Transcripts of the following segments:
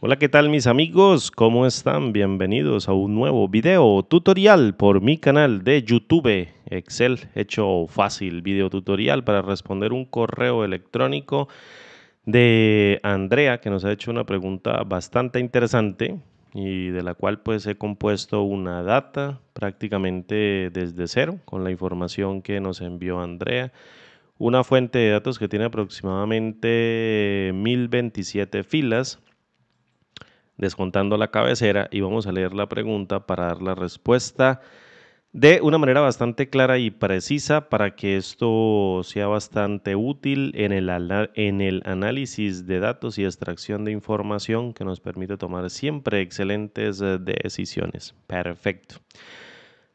Hola, ¿qué tal mis amigos? ¿Cómo están? Bienvenidos a un nuevo video tutorial por mi canal de YouTube, Excel Hecho Fácil, video tutorial para responder un correo electrónico de Andrea, que nos ha hecho una pregunta bastante interesante y de la cual pues he compuesto una data prácticamente desde cero con la información que nos envió Andrea. Una fuente de datos que tiene aproximadamente 1027 filas, descontando la cabecera, y vamos a leer la pregunta para dar la respuesta de una manera bastante clara y precisa para que esto sea bastante útil en el análisis de datos y extracción de información que nos permite tomar siempre excelentes decisiones. Perfecto.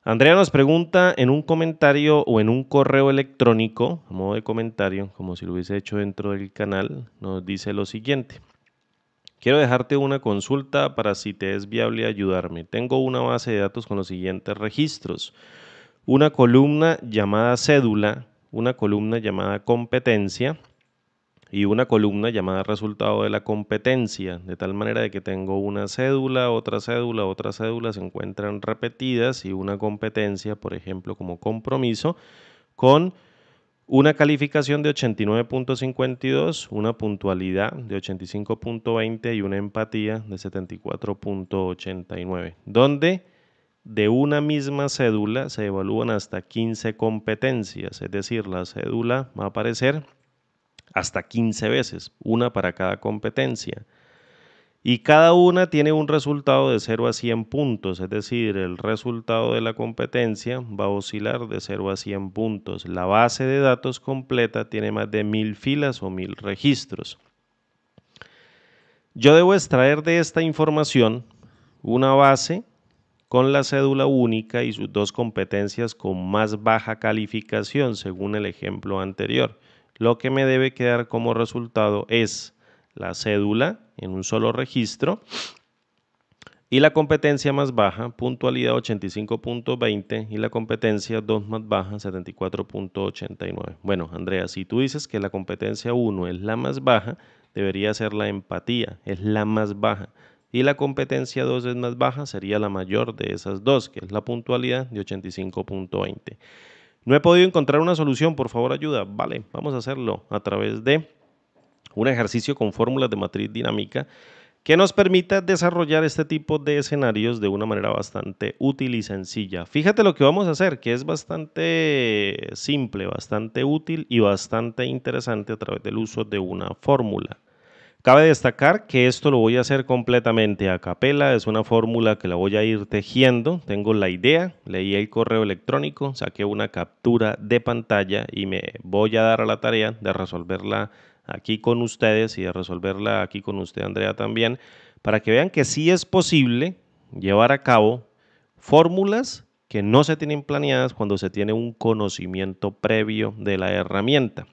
Andrea nos pregunta en un comentario o en un correo electrónico, a modo de comentario, como si lo hubiese hecho dentro del canal, nos dice lo siguiente. Quiero dejarte una consulta para si te es viable ayudarme. Tengo una base de datos con los siguientes registros. Una columna llamada cédula, una columna llamada competencia y una columna llamada resultado de la competencia. De tal manera de que tengo una cédula, otra cédula, otra cédula, se encuentran repetidas y una competencia, por ejemplo, como compromiso, con una calificación de 89.52, una puntualidad de 85.20 y una empatía de 74.89, donde de una misma cédula se evalúan hasta 15 competencias, es decir, la cédula va a aparecer hasta 15 veces, una para cada competencia. Y cada una tiene un resultado de 0 a 100 puntos, es decir, el resultado de la competencia va a oscilar de 0 a 100 puntos. La base de datos completa tiene más de 1000 filas o 1000 registros. Yo debo extraer de esta información una base con la cédula única y sus dos competencias con más baja calificación, según el ejemplo anterior. Lo que me debe quedar como resultado es la cédula en un solo registro y la competencia más baja, puntualidad 85.20, y la competencia 2 más baja, 74.89. Bueno, Andrea, si tú dices que la competencia 1 es la más baja, debería ser la empatía, es la más baja, y la competencia 2 es más baja, sería la mayor de esas dos, que es la puntualidad de 85.20. No he podido encontrar una solución, por favor ayuda. Vale, vamos a hacerlo a través de un ejercicio con fórmulas de matriz dinámica que nos permita desarrollar este tipo de escenarios de una manera bastante útil y sencilla. Fíjate lo que vamos a hacer, que es bastante simple, bastante útil y bastante interesante a través del uso de una fórmula. Cabe destacar que esto lo voy a hacer completamente a capela, es una fórmula que la voy a ir tejiendo. Tengo la idea, leí el correo electrónico, saqué una captura de pantalla y me voy a dar a la tarea de resolverla aquí con ustedes y de resolverla aquí con usted, Andrea, también, para que vean que sí es posible llevar a cabo fórmulas que no se tienen planeadas cuando se tiene un conocimiento previo de la herramienta.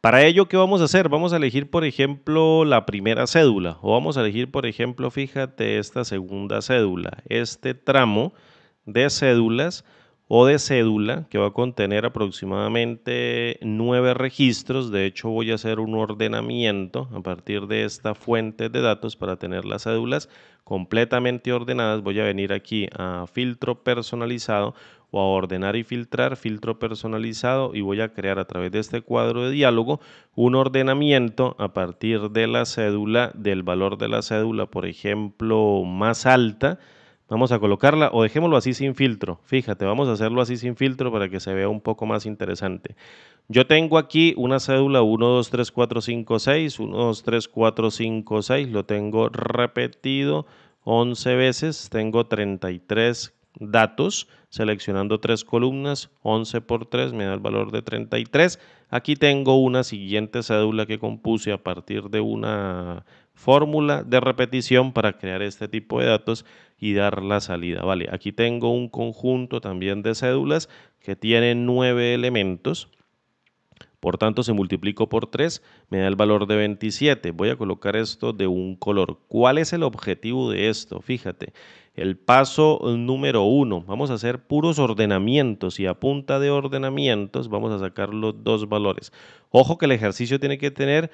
Para ello, ¿qué vamos a hacer? Vamos a elegir, por ejemplo, la primera cédula o vamos a elegir, por ejemplo, fíjate, esta segunda cédula, este tramo de cédulas o de cédula que va a contener aproximadamente 9 registros. De hecho, voy a hacer un ordenamiento a partir de esta fuente de datos para tener las cédulas completamente ordenadas. Voy a venir aquí a filtro personalizado o a ordenar y filtrar, filtro personalizado, y voy a crear a través de este cuadro de diálogo un ordenamiento a partir de la cédula, del valor de la cédula, por ejemplo, más alta. Vamos a colocarla o dejémoslo así sin filtro. Fíjate, vamos a hacerlo así sin filtro para que se vea un poco más interesante. Yo tengo aquí una cédula 1, 2, 3, 4, 5, 6, 1, 2, 3, 4, 5, 6. Lo tengo repetido 11 veces. Tengo 33 datos seleccionando 3 columnas. 11 por 3 me da el valor de 33. Aquí tengo una siguiente cédula que compuse a partir de una fórmula de repetición para crear este tipo de datos y dar la salida. Vale, aquí tengo un conjunto también de cédulas que tienen 9 elementos, por tanto si multiplico por 3 me da el valor de 27. Voy a colocar esto de un color. ¿Cuál es el objetivo de esto? Fíjate, el paso número 1. Vamos a hacer puros ordenamientos y a punta de ordenamientos vamos a sacar los dos valores. Ojo que el ejercicio tiene que tener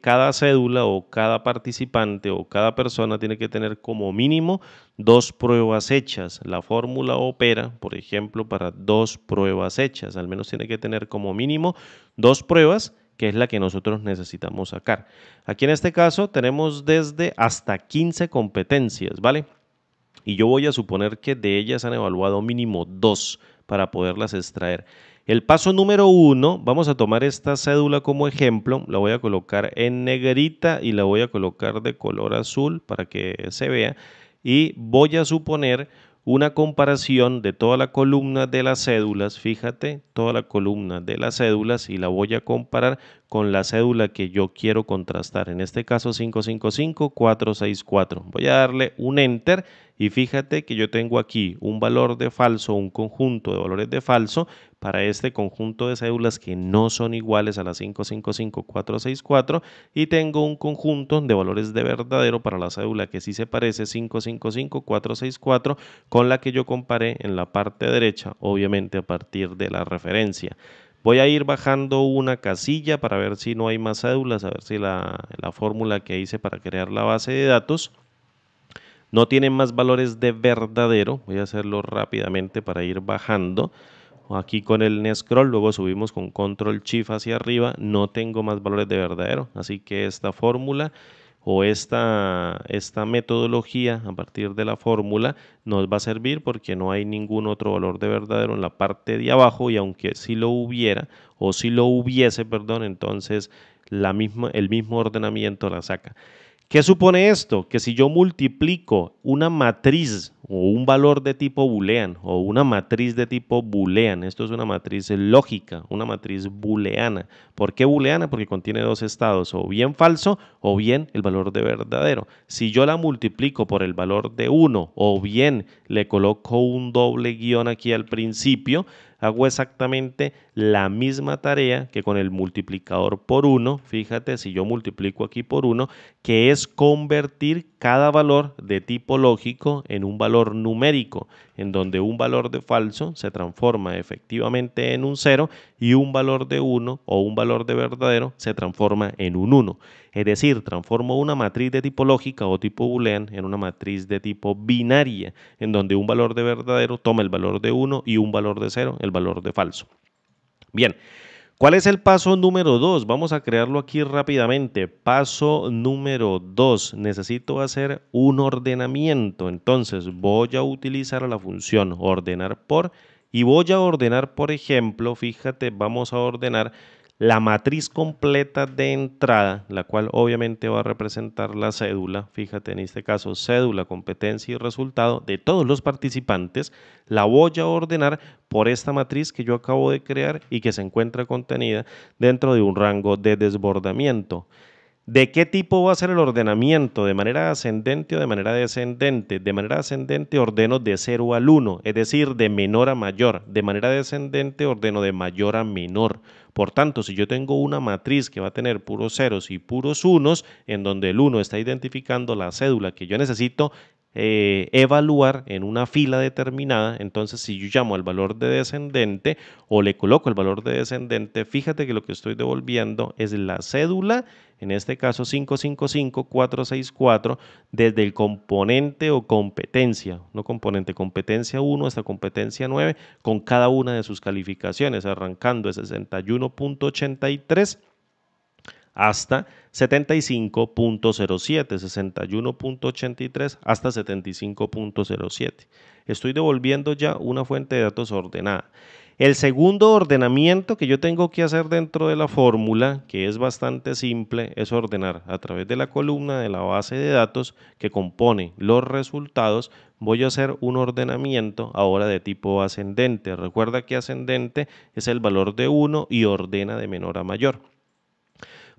cada cédula o cada participante o cada persona tiene que tener como mínimo 2 pruebas hechas. La fórmula opera, por ejemplo, para 2 pruebas hechas. Al menos tiene que tener como mínimo 2 pruebas, que es la que nosotros necesitamos sacar. Aquí en este caso tenemos desde hasta 15 competencias, ¿vale? Y yo voy a suponer que de ellas han evaluado mínimo 2 para poderlas extraer. El paso número 1, vamos a tomar esta cédula como ejemplo, la voy a colocar en negrita y la voy a colocar de color azul para que se vea, y voy a suponer una comparación de toda la columna de las cédulas, fíjate, toda la columna de las cédulas, y la voy a comparar con la cédula que yo quiero contrastar, en este caso 555, 464. Voy a darle un Enter y fíjate que yo tengo aquí un valor de falso, un conjunto de valores de falso para este conjunto de cédulas que no son iguales a las 555, 464, y tengo un conjunto de valores de verdadero para la cédula que sí se parece 555, 464 con la que yo comparé en la parte derecha, obviamente a partir de la referencia. Voy a ir bajando una casilla para ver si no hay más cédulas, a ver si la fórmula que hice para crear la base de datos no tiene más valores de verdadero. Voy a hacerlo rápidamente para ir bajando. Aquí con el scroll, luego subimos con control shift hacia arriba, no tengo más valores de verdadero. Así que esta fórmula o esta metodología a partir de la fórmula nos va a servir porque no hay ningún otro valor de verdadero en la parte de abajo, y aunque sí lo hubiera o si lo hubiese, perdón, entonces el mismo ordenamiento la saca. ¿Qué supone esto? Que si yo multiplico una matriz o un valor de tipo boolean o una matriz de tipo boolean, esto es una matriz lógica, una matriz booleana. ¿Por qué booleana? Porque contiene dos estados, o bien falso o bien el valor de verdadero. Si yo la multiplico por el valor de 1 o bien le coloco un doble guión aquí al principio, hago exactamente la misma tarea que con el multiplicador por 1. Fíjate, si yo multiplico aquí por 1, que es convertir cada valor de tipo lógico en un valor numérico, en donde un valor de falso se transforma efectivamente en un 0 y un valor de 1 o un valor de verdadero se transforma en un 1. Es decir, transformo una matriz de tipo lógica o tipo boolean en una matriz de tipo binaria, en donde un valor de verdadero toma el valor de 1 y un valor de 0, el valor de falso. Bien, ¿cuál es el paso número 2? Vamos a crearlo aquí rápidamente. Paso número 2, necesito hacer un ordenamiento. Entonces voy a utilizar la función ordenar por y voy a ordenar, por ejemplo, fíjate, vamos a ordenar la matriz completa de entrada, la cual obviamente va a representar la cédula, fíjate, en este caso cédula, competencia y resultado de todos los participantes. La voy a ordenar por esta matriz que yo acabo de crear y que se encuentra contenida dentro de un rango de desbordamiento. ¿De qué tipo va a ser el ordenamiento? ¿De manera ascendente o de manera descendente? De manera ascendente ordeno de 0 al 1, es decir, de menor a mayor. De manera descendente ordeno de mayor a menor. Por tanto, si yo tengo una matriz que va a tener puros ceros y puros unos, en donde el 1 está identificando la cédula que yo necesito evaluar en una fila determinada, entonces si yo llamo al valor de descendente o le coloco el valor de descendente, fíjate que lo que estoy devolviendo es la cédula, en este caso 555, 464, desde el componente o competencia, no componente, competencia 1 hasta competencia 9, con cada una de sus calificaciones, arrancando de 61.83 hasta 75.07, 61.83 hasta 75.07. Estoy devolviendo ya una fuente de datos ordenada. El segundo ordenamiento que yo tengo que hacer dentro de la fórmula, que es bastante simple, es ordenar a través de la columna de la base de datos que compone los resultados. Voy a hacer un ordenamiento ahora de tipo ascendente. Recuerda que ascendente es el valor de 1 y ordena de menor a mayor.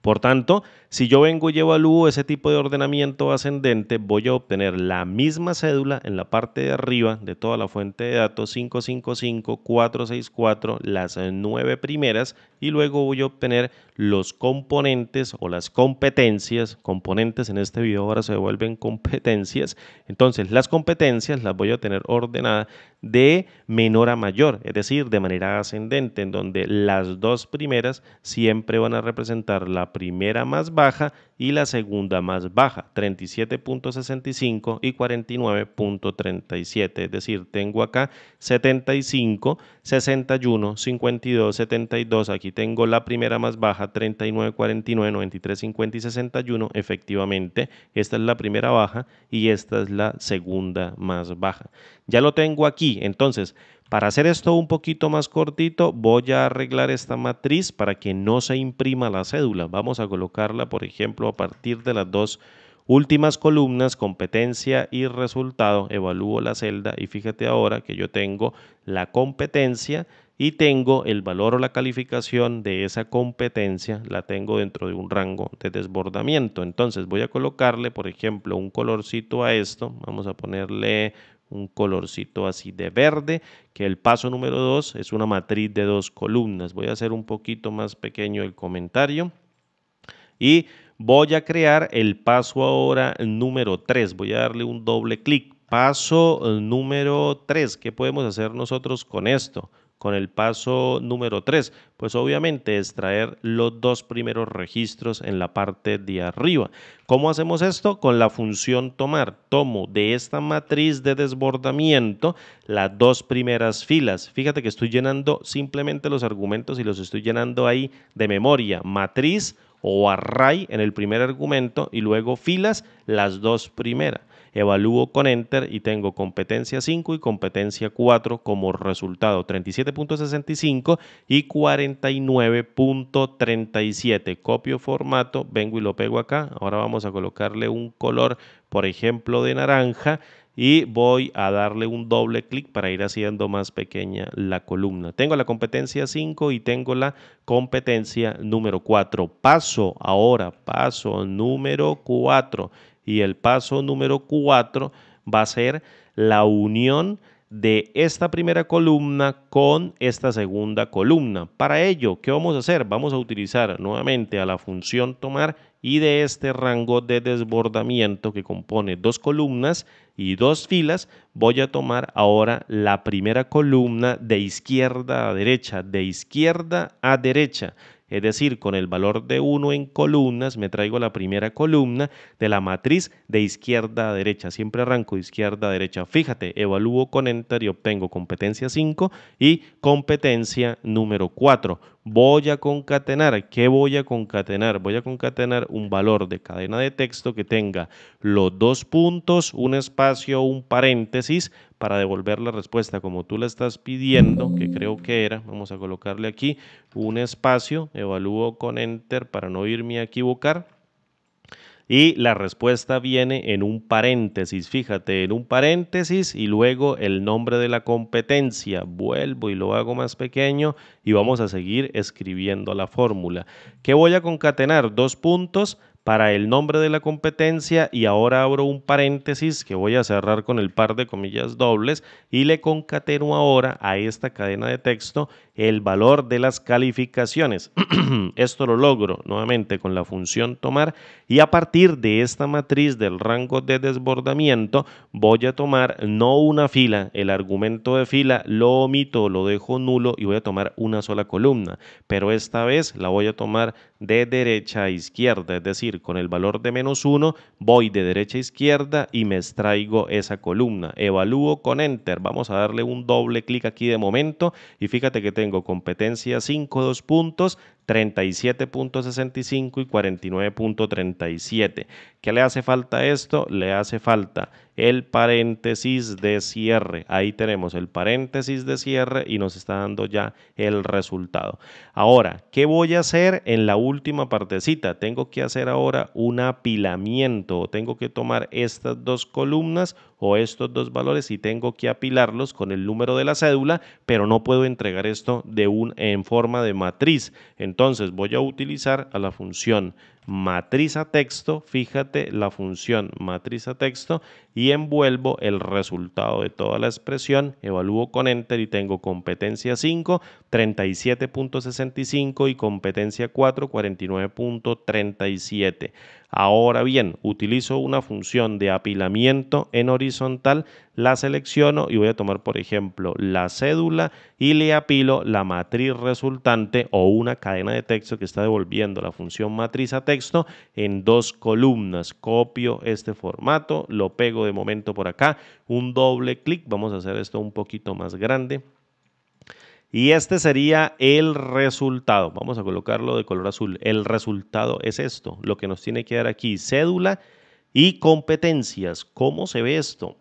Por tanto, si yo vengo y evalúo ese tipo de ordenamiento ascendente, voy a obtener la misma cédula en la parte de arriba de toda la fuente de datos 555, 464, las 9 primeras, y luego voy a obtener los componentes o las competencias. Componentes en este video ahora se vuelven competencias. Entonces las competencias las voy a tener ordenadas de menor a mayor, es decir, de manera ascendente, en donde las dos primeras siempre van a representar la primera más baja y la segunda más baja, 37.65 y 49.37. Es decir, tengo acá 75, 61, 52, 72. Aquí tengo la primera más baja, 39, 49, 93, 50 y 61. Efectivamente, esta es la primera baja y esta es la segunda más baja. Ya lo tengo aquí. Entonces, para hacer esto un poquito más cortito, voy a arreglar esta matriz para que no se imprima la cédula. Vamos a colocarla, por ejemplo, a partir de las dos últimas columnas, competencia y resultado. Evalúo la celda y fíjate ahora que yo tengo la competencia y tengo el valor o la calificación de esa competencia, la tengo dentro de un rango de desbordamiento. Entonces voy a colocarle, por ejemplo, un colorcito a esto. Vamos a ponerle un colorcito así de verde, que el paso número 2 es una matriz de dos columnas. Voy a hacer un poquito más pequeño el comentario y voy a crear el paso ahora número 3. Voy a darle un doble clic. Paso número 3. ¿Qué podemos hacer nosotros con esto? Con el paso número 3, pues obviamente extraer los dos primeros registros en la parte de arriba. ¿Cómo hacemos esto? Con la función tomar. Tomo de esta matriz de desbordamiento las dos primeras filas. Fíjate que estoy llenando simplemente los argumentos y los estoy llenando ahí de memoria. Matriz o array en el primer argumento y luego filas, las dos primeras. Evalúo con Enter y tengo competencia 5 y competencia 4 como resultado, 37.65 y 49.37. Copio formato, vengo y lo pego acá. Ahora vamos a colocarle un color, por ejemplo, de naranja y voy a darle un doble clic para ir haciendo más pequeña la columna. Tengo la competencia 5 y tengo la competencia número 4. Paso ahora, paso número 4. Y el paso número 4 va a ser la unión de esta primera columna con esta segunda columna. Para ello, ¿qué vamos a hacer? Vamos a utilizar nuevamente a la función tomar y de este rango de desbordamiento que compone dos columnas y dos filas, voy a tomar ahora la primera columna de izquierda a derecha, Es decir, con el valor de 1 en columnas, me traigo la primera columna de la matriz de izquierda a derecha. Siempre arranco de izquierda a derecha. Fíjate, evalúo con Enter y obtengo competencia 5 y competencia número 4. Voy a concatenar. ¿Qué voy a concatenar? Voy a concatenar un valor de cadena de texto que tenga los dos puntos, un espacio, un paréntesis, para devolver la respuesta como tú la estás pidiendo, que creo que era. Vamos a colocarle aquí un espacio, evalúo con Enter para no irme a equivocar. Y la respuesta viene en un paréntesis, fíjate, en un paréntesis y luego el nombre de la competencia. Vuelvo y lo hago más pequeño y vamos a seguir escribiendo la fórmula. ¿Qué voy a concatenar? Dos puntos para el nombre de la competencia y ahora abro un paréntesis que voy a cerrar con el par de comillas dobles y le concateno ahora a esta cadena de texto el valor de las calificaciones. Esto lo logro nuevamente con la función tomar y a partir de esta matriz del rango de desbordamiento voy a tomar no una fila, el argumento de fila lo omito, lo dejo nulo y voy a tomar una sola columna, pero esta vez la voy a tomar de derecha a izquierda, es decir, con el valor de menos 1 voy de derecha a izquierda y me extraigo esa columna. Evalúo con Enter, vamos a darle un doble clic aquí de momento y fíjate que tengo competencia 5, 2 puntos, 37.65 y 49.37. ¿Qué le hace falta a esto? Le hace falta el paréntesis de cierre. Ahí tenemos el paréntesis de cierre y nos está dando ya el resultado. Ahora, ¿qué voy a hacer en la última partecita? Tengo que hacer ahora un apilamiento. Tengo que tomar estas dos columnas o estos dos valores y tengo que apilarlos con el número de la cédula, pero no puedo entregar esto en forma de matriz. Entonces voy a utilizar a la función matriz a texto, fíjate la función matriz a texto, y envuelvo el resultado de toda la expresión, evalúo con Enter y tengo competencia 5, 37.65 y competencia 4, 49.37. Ahora bien, utilizo una función de apilamiento en horizontal, la selecciono y voy a tomar, por ejemplo, la cédula y le apilo la matriz resultante o una cadena de texto que está devolviendo la función matriz a texto en dos columnas. Copio este formato, lo pego de momento por acá, un doble clic, vamos a hacer esto un poquito más grande. Y este sería el resultado. Vamos a colocarlo de color azul. El resultado es esto, lo que nos tiene que dar aquí, cédula y competencias. ¿Cómo se ve esto?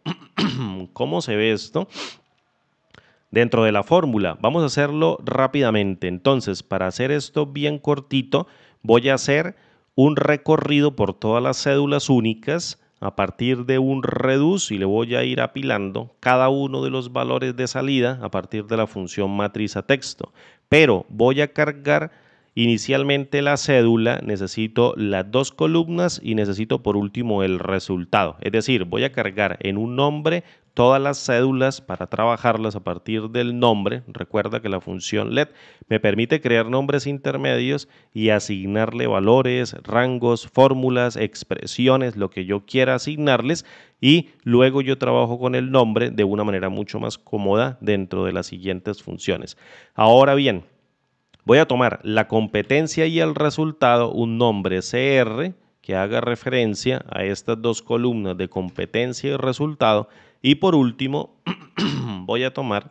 ¿Cómo se ve esto? Dentro de la fórmula, vamos a hacerlo rápidamente. Entonces, para hacer esto bien cortito, voy a hacer un recorrido por todas las cédulas únicas a partir de un reduce y le voy a ir apilando cada uno de los valores de salida a partir de la función matriz a texto. Pero voy a cargar inicialmente la cédula, necesito las dos columnas y necesito por último el resultado. Es decir, voy a cargar en un nombre todas las cédulas para trabajarlas a partir del nombre. Recuerda que la función let me permite crear nombres intermedios y asignarle valores, rangos, fórmulas, expresiones, lo que yo quiera asignarles, y luego yo trabajo con el nombre de una manera mucho más cómoda dentro de las siguientes funciones. Ahora bien, voy a tomar la competencia y el resultado, un nombre CR que haga referencia a estas dos columnas de competencia y resultado. Y por último, voy a tomar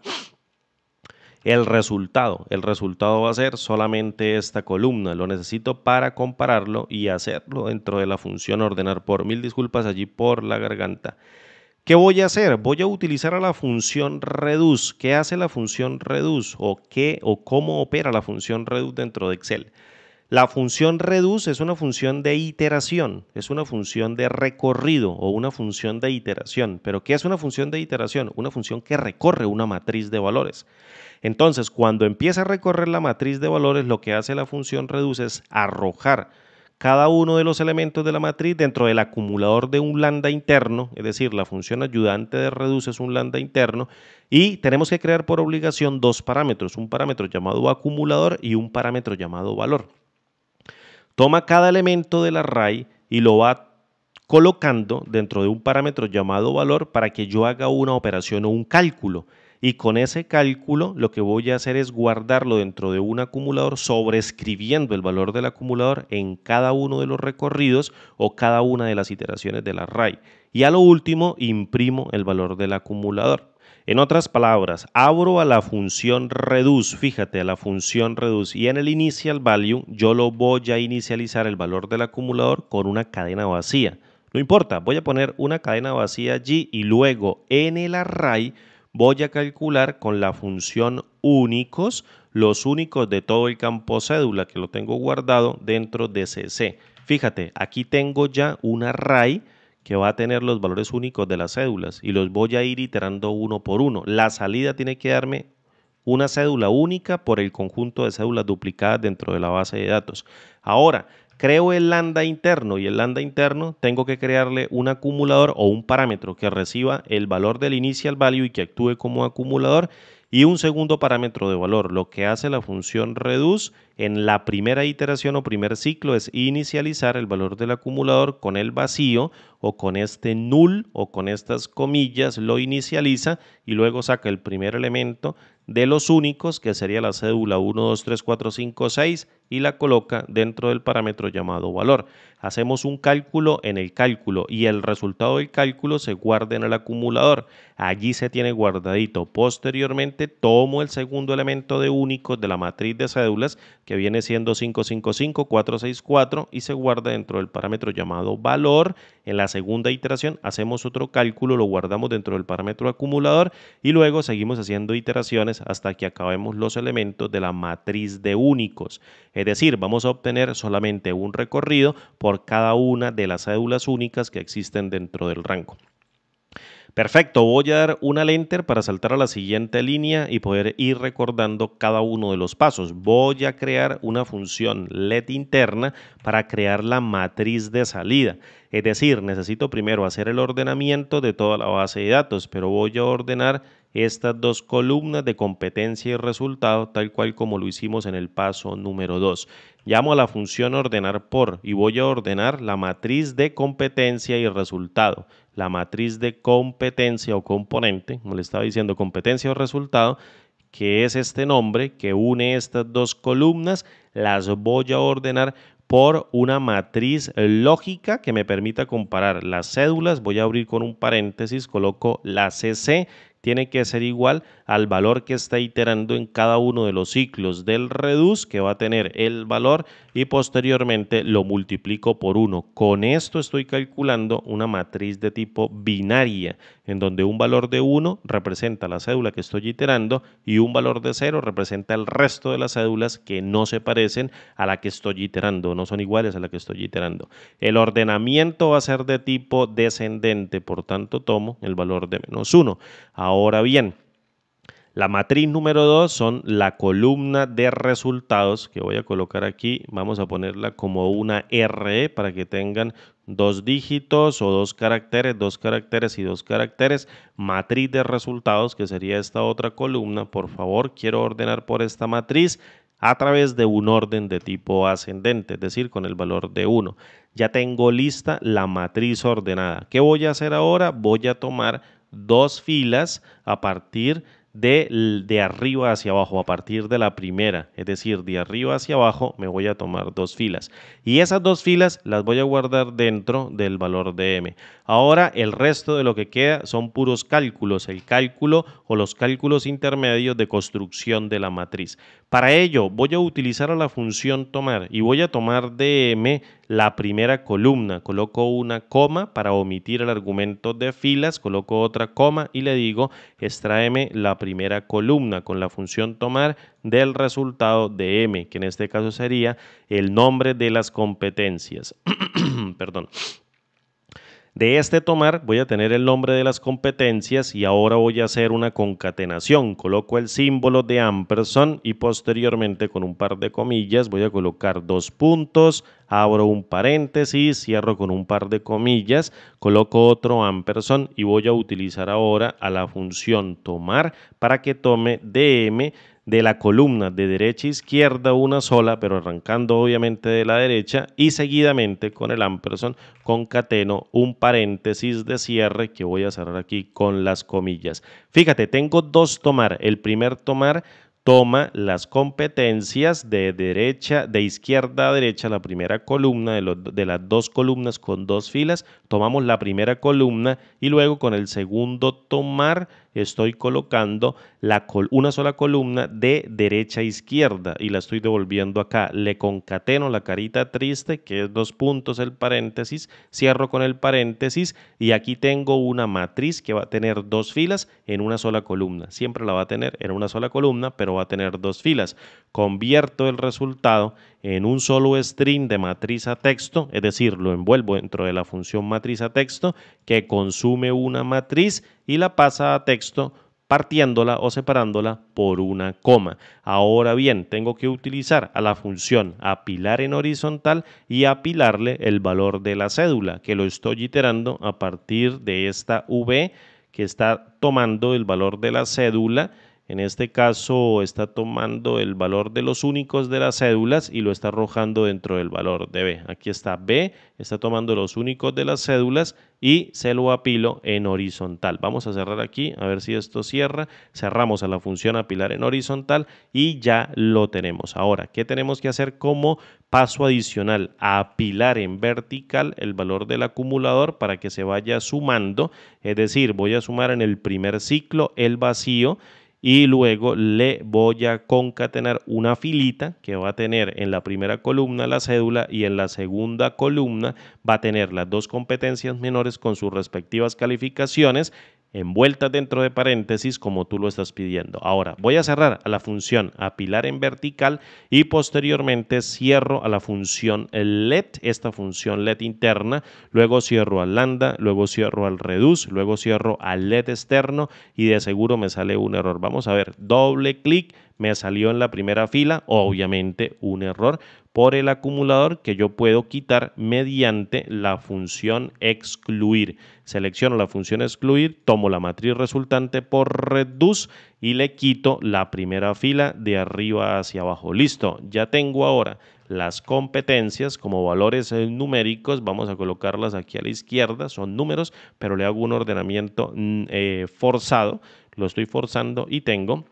el resultado. El resultado va a ser solamente esta columna. Lo necesito para compararlo y hacerlo dentro de la función ordenar por. Mil disculpas allí por la garganta. ¿Qué voy a hacer? Voy a utilizar a la función reduce. ¿Qué hace la función reduce? ¿O cómo opera la función reduce dentro de Excel? La función reduce es una función de iteración, es una función de recorrido o una función de iteración. ¿Pero qué es una función de iteración? Una función que recorre una matriz de valores. Entonces, cuando empieza a recorrer la matriz de valores, lo que hace la función reduce es arrojar cada uno de los elementos de la matriz dentro del acumulador de un lambda interno, es decir, la función ayudante de reduce es un lambda interno, y tenemos que crear por obligación dos parámetros, un parámetro llamado acumulador y un parámetro llamado valor. Toma cada elemento del array y lo va colocando dentro de un parámetro llamado valor para que yo haga una operación o un cálculo. Y con ese cálculo lo que voy a hacer es guardarlo dentro de un acumulador, sobreescribiendo el valor del acumulador en cada uno de los recorridos o cada una de las iteraciones del array. Y a lo último imprimo el valor del acumulador. En otras palabras, abro a la función reduce, fíjate, a la función reduce, y en el initial value yo lo voy a inicializar el valor del acumulador con una cadena vacía. No importa, voy a poner una cadena vacía allí y luego en el array voy a calcular con la función únicos, los únicos de todo el campo cédula que lo tengo guardado dentro de CC. Fíjate, aquí tengo ya un array que va a tener los valores únicos de las cédulas y los voy a ir iterando uno por uno. La salida tiene que darme una cédula única por el conjunto de cédulas duplicadas dentro de la base de datos. Ahora, creo el lambda interno y el lambda interno tengo que crearle un acumulador o un parámetro que reciba el valor del initial value y que actúe como acumulador, y un segundo parámetro de valor. Lo que hace la función reduce en la primera iteración o primer ciclo es inicializar el valor del acumulador con el vacío o con este null o con estas comillas, lo inicializa y luego saca el primer elemento de los únicos, que sería la cédula 1, 2, 3, 4, 5, 6, y la coloca dentro del parámetro llamado valor. Hacemos un cálculo en el cálculo y el resultado del cálculo se guarda en el acumulador. Allí se tiene guardadito. Posteriormente tomo el segundo elemento de únicos de la matriz de cédulas, que viene siendo 555, 464, y se guarda dentro del parámetro llamado valor. En la segunda iteración hacemos otro cálculo, lo guardamos dentro del parámetro acumulador y luego seguimos haciendo iteraciones hasta que acabemos los elementos de la matriz de únicos. Es decir, vamos a obtener solamente un recorrido por cada una de las cédulas únicas que existen dentro del rango. Perfecto, voy a dar una al enter para saltar a la siguiente línea y poder ir recordando cada uno de los pasos. Voy a crear una función LED interna para crear la matriz de salida. Es decir, necesito primero hacer el ordenamiento de toda la base de datos, pero voy a ordenar estas dos columnas de competencia y resultado tal cual como lo hicimos en el paso número 2. Llamo a la función ordenar por y voy a ordenar la matriz de competencia y resultado. La matriz de competencia o componente, como le estaba diciendo, competencia o resultado, que es este nombre que une estas dos columnas, las voy a ordenar por una matriz lógica que me permita comparar las cédulas. Voy a abrir con un paréntesis, coloco la CC, tiene que ser igual al valor que está iterando en cada uno de los ciclos del reduce, que va a tener el valor, y posteriormente lo multiplico por 1. Con esto estoy calculando una matriz de tipo binaria, en donde un valor de 1 representa la cédula que estoy iterando y un valor de 0 representa el resto de las cédulas que no se parecen a la que estoy iterando, no son iguales a la que estoy iterando. El ordenamiento va a ser de tipo descendente, por tanto tomo el valor de menos 1. Ahora bien, la matriz número 2 son la columna de resultados que voy a colocar aquí. Vamos a ponerla como una RE para que tengan dos dígitos o dos caracteres. Matriz de resultados, que sería esta otra columna. Por favor, quiero ordenar por esta matriz a través de un orden de tipo ascendente, es decir, con el valor de 1. Ya tengo lista la matriz ordenada. ¿Qué voy a hacer ahora? Voy a tomar dos filas a partir de arriba hacia abajo, a partir de la primera, es decir, de arriba hacia abajo me voy a tomar dos filas y esas dos filas las voy a guardar dentro del valor de m. Ahora el resto de lo que queda son puros cálculos, el cálculo o los cálculos intermedios de construcción de la matriz. Para ello voy a utilizar a la función tomar y voy a tomar de m la primera columna, coloco una coma para omitir el argumento de filas, coloco otra coma y le digo extráeme la primera columna con la función tomar del resultado de m, que en este caso sería el nombre de las competencias. Perdón. De este tomar voy a tener el nombre de las competencias y ahora voy a hacer una concatenación. Coloco el símbolo de ampersand y posteriormente con un par de comillas voy a colocar dos puntos, abro un paréntesis, cierro con un par de comillas, coloco otro ampersand y voy a utilizar ahora a la función tomar para que tome de m de la columna de derecha a izquierda una sola, pero arrancando obviamente de la derecha, y seguidamente con el ampersand concateno un paréntesis de cierre que voy a cerrar aquí con las comillas. Fíjate, tengo dos tomar. El primer tomar toma las competencias de izquierda a derecha, la primera columna de las dos columnas con dos filas, tomamos la primera columna y luego con el segundo tomar estoy colocando una sola columna de derecha a izquierda y la estoy devolviendo acá. Le concateno la carita triste, que es dos puntos, el paréntesis, cierro con el paréntesis y aquí tengo una matriz que va a tener dos filas en una sola columna. Siempre la va a tener en una sola columna, pero va a tener dos filas. Convierto el resultado en un solo string de matriz a texto, es decir, lo envuelvo dentro de la función matriz a texto que consume una matriz y la pasa a texto partiéndola o separándola por una coma. Ahora bien, tengo que utilizar a la función apilar en horizontal y apilarle el valor de la cédula que lo estoy iterando a partir de esta V que está tomando el valor de la cédula. En este caso está tomando el valor de los únicos de las cédulas y lo está arrojando dentro del valor de B. Aquí está B, está tomando los únicos de las cédulas y se lo apilo en horizontal. Vamos a cerrar aquí, a ver si esto cierra. Cerramos a la función apilar en horizontal y ya lo tenemos. Ahora, ¿qué tenemos que hacer como paso adicional? Apilar en vertical el valor del acumulador para que se vaya sumando. Es decir, voy a sumar en el primer ciclo el vacío y luego le voy a concatenar una filita que va a tener en la primera columna la cédula y en la segunda columna va a tener las dos competencias menores con sus respectivas calificaciones envueltas dentro de paréntesis como tú lo estás pidiendo. Ahora voy a cerrar a la función apilar en vertical y posteriormente cierro a la función LED, esta función LED interna, luego cierro al lambda, luego cierro al reduce, luego cierro al LED externo y de seguro me sale un error. Vamos a ver, doble clic, me salió en la primera fila, obviamente un error por el acumulador que yo puedo quitar mediante la función excluir. Selecciono la función excluir, tomo la matriz resultante por reduce y le quito la primera fila de arriba hacia abajo. Listo, ya tengo ahora las competencias como valores numéricos. Vamos a colocarlas aquí a la izquierda, son números, pero le hago un ordenamiento forzado, lo estoy forzando y tengo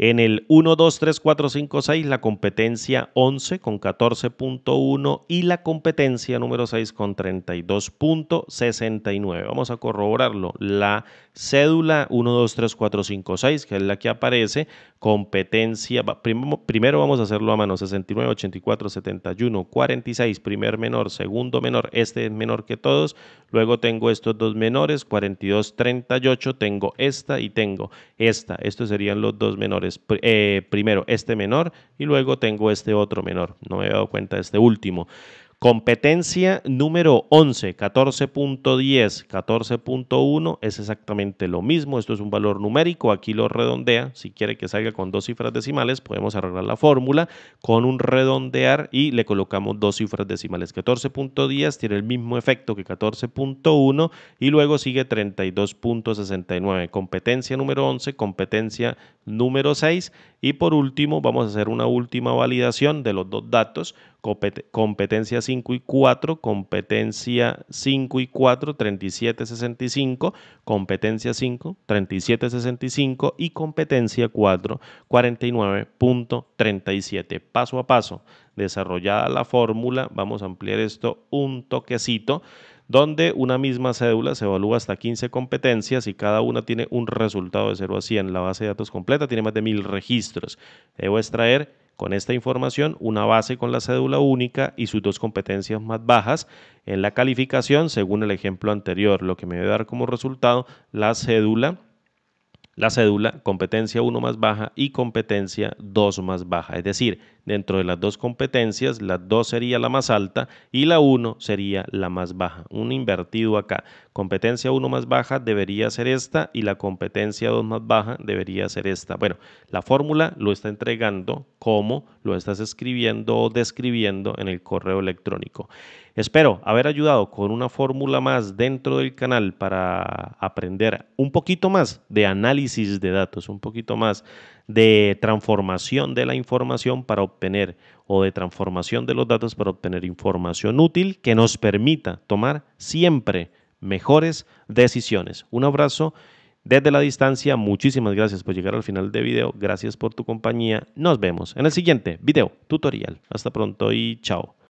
en el 1, 2, 3, 4, 5, 6, la competencia 11 con 14.1 y la competencia número 6 con 32.69. Vamos a corroborarlo. La cédula 1, 2, 3, 4, 5, 6, que es la que aparece, competencia, primero vamos a hacerlo a mano, 69, 84, 71, 46, primer menor, segundo menor, este es menor que todos, luego tengo estos dos menores, 42, 38, tengo esta y tengo esta, estos serían los dos menores. Primero este menor y luego tengo este otro menor, no me he dado cuenta de este último. Competencia número 11, 14.10, 14.1 es exactamente lo mismo, esto es un valor numérico, aquí lo redondea, si quiere que salga con dos cifras decimales podemos arreglar la fórmula con un redondear y le colocamos dos cifras decimales. 14.10 tiene el mismo efecto que 14.1 y luego sigue 32.69, competencia número 11, competencia número 6 y por último vamos a hacer una última validación de los dos datos, competencia 5 y 4, competencia 5 y 4, 37.65, competencia 5, 37.65 y competencia 4, 49.37. Paso a paso, desarrollada la fórmula, vamos a ampliar esto un toquecito, donde una misma cédula se evalúa hasta 15 competencias y cada una tiene un resultado de 0 a 100. La base de datos completa tiene más de 1000 registros. Debo extraer con esta información una base con la cédula única y sus dos competencias más bajas en la calificación según el ejemplo anterior, lo que me debe dar como resultado la cédula competencia 1 más baja y competencia 2 más baja, es decir, dentro de las dos competencias, la 2 sería la más alta y la 1 sería la más baja. Un invertido acá. Competencia 1 más baja debería ser esta y la competencia 2 más baja debería ser esta. Bueno, la fórmula lo está entregando como lo estás escribiendo o describiendo en el correo electrónico. Espero haber ayudado con una fórmula más dentro del canal para aprender un poquito más de análisis de datos, un poquito más de transformación de la información para obtener o de transformación de los datos para obtener información útil que nos permita tomar siempre mejores decisiones. Un abrazo desde la distancia. Muchísimas gracias por llegar al final del video. Gracias por tu compañía. Nos vemos en el siguiente video tutorial. Hasta pronto y chao.